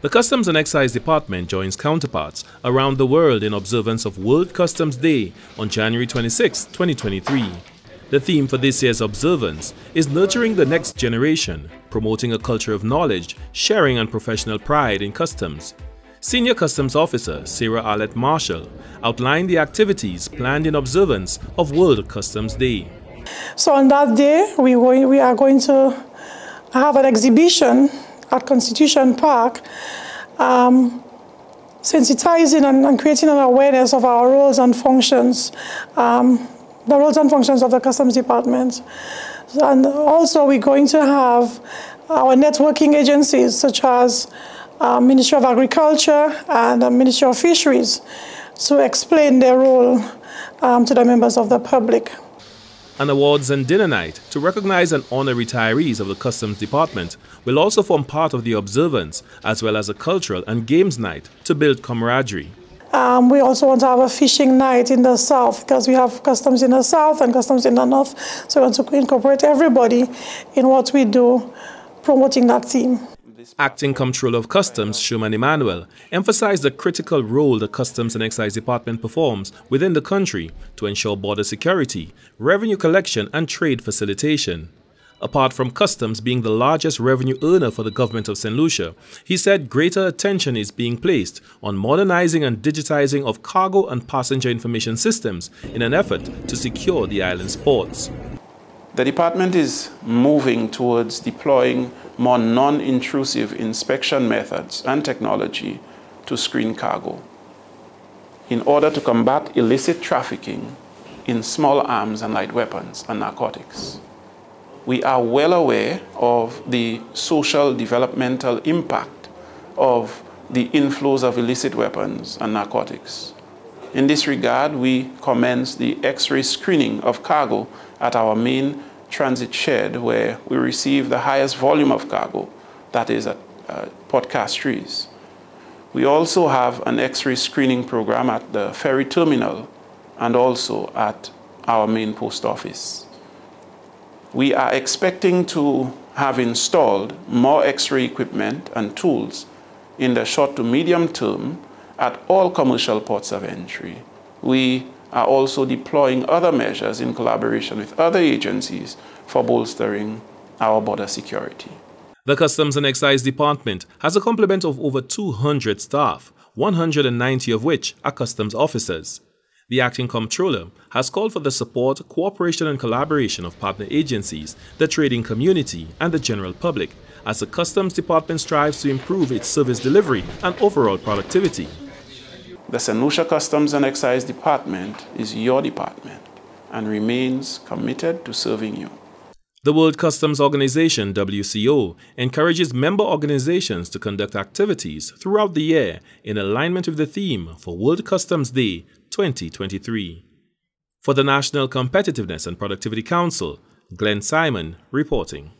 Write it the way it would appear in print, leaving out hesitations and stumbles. The Customs and Excise Department joins counterparts around the world in observance of World Customs Day on January 26, 2023. The theme for this year's observance is Nurturing the Next Generation, Promoting a Culture of Knowledge, Sharing and Professional Pride in Customs. Senior Customs Officer Sarah Arlette Marshall outlined the activities planned in observance of World Customs Day. So on that day, we are going to have an exhibition at Constitution Park, sensitizing and creating an awareness of our roles and functions, the roles and functions of the Customs Department. And also we're going to have our networking agencies such as Ministry of Agriculture and Ministry of Fisheries to explain their role to the members of the public. An awards and dinner night to recognize and honor retirees of the Customs Department will also form part of the observance, as well as a cultural and games night to build camaraderie. We also want to have a fishing night in the south, because we have customs in the south and customs in the north, so we want to incorporate everybody in what we do, promoting that theme. Acting Comptroller of Customs, Schuman Emmanuel, emphasized the critical role the Customs and Excise Department performs within the country to ensure border security, revenue collection and trade facilitation. Apart from customs being the largest revenue earner for the government of Saint Lucia, he said greater attention is being placed on modernizing and digitizing of cargo and passenger information systems in an effort to secure the island's ports. The department is moving towards deploying more non-intrusive inspection methods and technology to screen cargo in order to combat illicit trafficking in small arms and light weapons and narcotics. We are well aware of the social developmental impact of the inflows of illicit weapons and narcotics. In this regard, we commenced the X-ray screening of cargo at our main transit shed, where we receive the highest volume of cargo, that is at Port Castries. We also have an X-ray screening program at the ferry terminal and also at our main post office. We are expecting to have installed more X-ray equipment and tools in the short to medium term at all commercial ports of entry. We are also deploying other measures in collaboration with other agencies for bolstering our border security. The Customs and Excise Department has a complement of over 200 staff, 190 of which are customs officers. The Acting Comptroller has called for the support, cooperation and collaboration of partner agencies, the trading community and the general public, as the Customs Department strives to improve its service delivery and overall productivity. The Saint Lucia Customs and Excise Department is your department and remains committed to serving you. The World Customs Organization, WCO, encourages member organizations to conduct activities throughout the year in alignment with the theme for World Customs Day 2023. For the National Competitiveness and Productivity Council, Glenn Simon reporting.